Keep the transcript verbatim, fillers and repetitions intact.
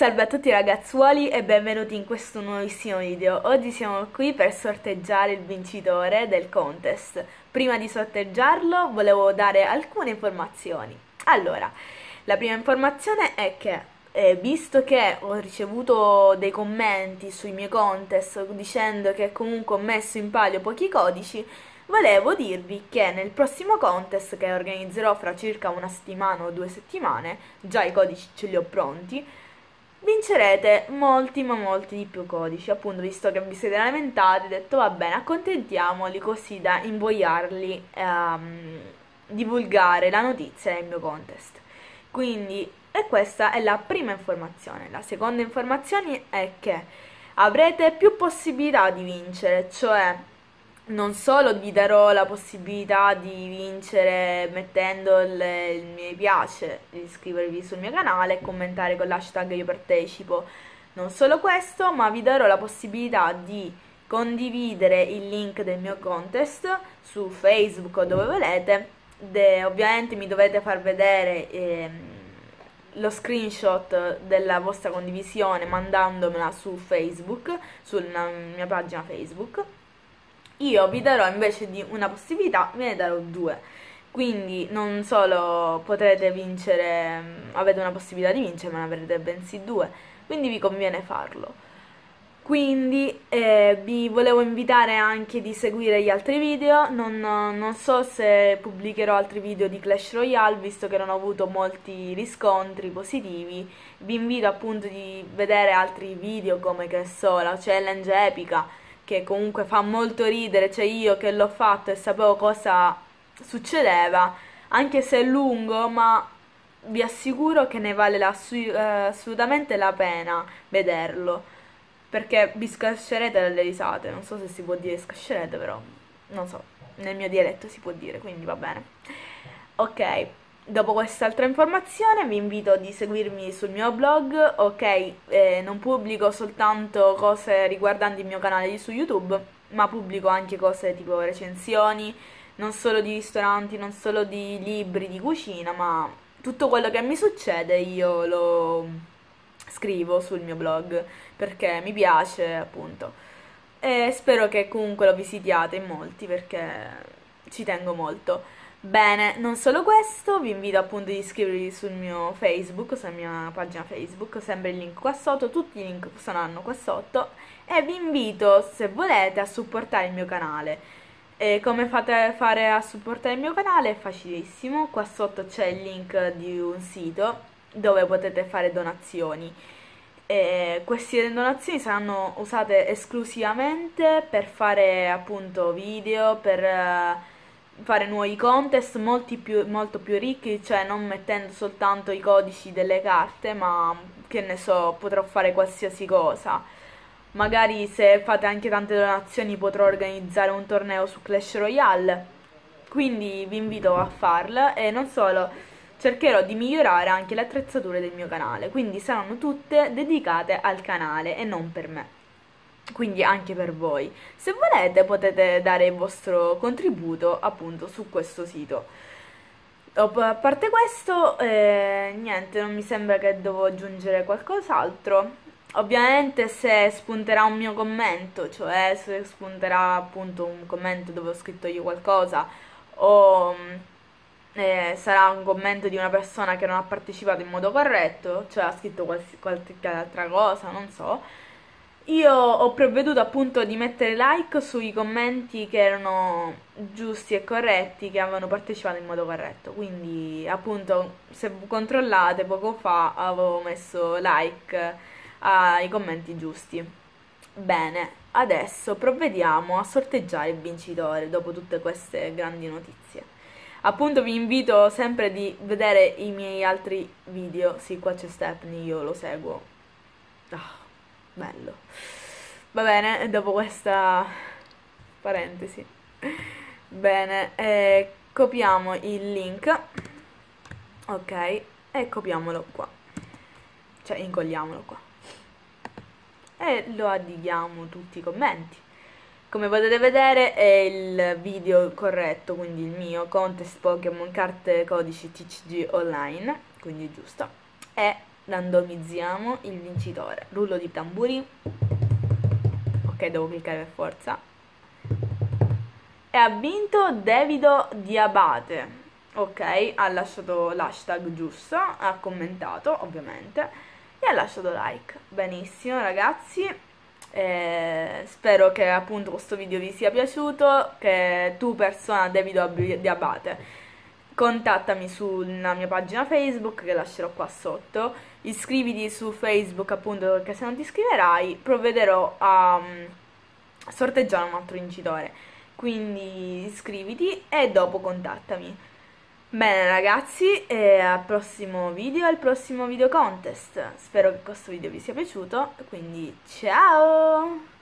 Salve a tutti ragazzuoli e benvenuti in questo nuovissimo video. Oggi siamo qui per sorteggiare il vincitore del contest. Prima di sorteggiarlo volevo dare alcune informazioni. Allora, la prima informazione è che eh, visto che ho ricevuto dei commenti sui miei contest dicendo che comunque ho messo in palio pochi codici, volevo dirvi che nel prossimo contest che organizzerò fra circa una settimana o due settimane, già i codici ce li ho pronti, vincerete molti ma molti di più codici. Appunto, visto che vi siete lamentati, ho detto va bene, accontentiamoli così da invogliarli a divulgare la notizia del mio contest. Quindi, e questa è la prima informazione. La seconda informazione è che avrete più possibilità di vincere, cioè non solo vi darò la possibilità di vincere mettendo il, il mi piace, iscrivervi sul mio canale e commentare con l'hashtag io partecipo, non solo questo, ma vi darò la possibilità di condividere il link del mio contest su Facebook o dove volete. De, ovviamente mi dovete far vedere eh, lo screenshot della vostra condivisione mandandomela su Facebook, sulla mia pagina Facebook. Io vi darò invece di una possibilità, ve ne darò due, quindi non solo potrete vincere, avete una possibilità di vincere, ma ne avrete bensì due, quindi vi conviene farlo. Quindi eh, vi volevo invitare anche di seguire gli altri video, non, non so se pubblicherò altri video di Clash Royale, visto che non ho avuto molti riscontri positivi. Vi invito appunto di vedere altri video come, che so, la challenge epica, che comunque fa molto ridere, cioè io che l'ho fatto e sapevo cosa succedeva, anche se è lungo, ma vi assicuro che ne vale la, assolutamente la pena vederlo, perché vi scascerete dalle risate, non so se si può dire scascerete, però non so, nel mio dialetto si può dire, quindi va bene. Ok, dopo quest'altra informazione vi invito di seguirmi sul mio blog. Ok, eh, non pubblico soltanto cose riguardanti il mio canale su YouTube, ma pubblico anche cose tipo recensioni, non solo di ristoranti, non solo di libri, di cucina, ma tutto quello che mi succede io lo scrivo sul mio blog, perché mi piace appunto. E spero che comunque lo visitiate in molti, perché ci tengo molto. Bene, non solo questo, vi invito appunto ad iscrivervi sul mio Facebook, sulla mia pagina Facebook, sempre il link qua sotto, tutti i link saranno qua sotto, e vi invito, se volete, a supportare il mio canale. E come fate fare a supportare il mio canale? È facilissimo, qua sotto c'è il link di un sito dove potete fare donazioni. E queste donazioni saranno usate esclusivamente per fare appunto video, per fare nuovi contest molti più, molto più ricchi, cioè non mettendo soltanto i codici delle carte, ma che ne so, potrò fare qualsiasi cosa. Magari se fate anche tante donazioni potrò organizzare un torneo su Clash Royale, quindi vi invito a farlo. E non solo, cercherò di migliorare anche le attrezzature del mio canale, quindi saranno tutte dedicate al canale e non per me, quindi anche per voi. Se volete potete dare il vostro contributo appunto su questo sito. A parte questo, eh, niente, non mi sembra che devo aggiungere qualcos'altro. Ovviamente se spunterà un mio commento, cioè se spunterà appunto un commento dove ho scritto io qualcosa, o eh, sarà un commento di una persona che non ha partecipato in modo corretto, cioè ha scritto qualche, qualche altra cosa, non so, io ho provveduto appunto di mettere like sui commenti che erano giusti e corretti, che avevano partecipato in modo corretto. Quindi appunto, se controllate, poco fa avevo messo like ai commenti giusti. Bene, adesso provvediamo a sorteggiare il vincitore dopo tutte queste grandi notizie. Appunto vi invito sempre di vedere i miei altri video. Sì, qua c'è Stephanie, io lo seguo. Ah, bello. Va bene, dopo questa parentesi, bene, eh, copiamo il link, ok, e copiamolo qua, cioè incolliamolo qua e lo addighiamo tutti i commenti. Come potete vedere è il video corretto, quindi il mio contest Pokémon Card codici T C G online, quindi giusto, e randomizziamo il vincitore. Rullo di tamburi. Ok, devo cliccare per forza. E ha vinto Davido Diabate. Ok, ha lasciato l'hashtag giusto, ha commentato ovviamente e ha lasciato like. Benissimo ragazzi. Eh, spero che appunto questo video vi sia piaciuto, che tu persona Davido Diabate contattami sulla mia pagina Facebook che lascerò qua sotto, iscriviti su Facebook appunto perché se non ti iscriverai provvederò a um, sorteggiare un altro vincitore, quindi iscriviti e dopo contattami. Bene ragazzi, e al prossimo video, al prossimo video contest. Spero che questo video vi sia piaciuto, quindi ciao!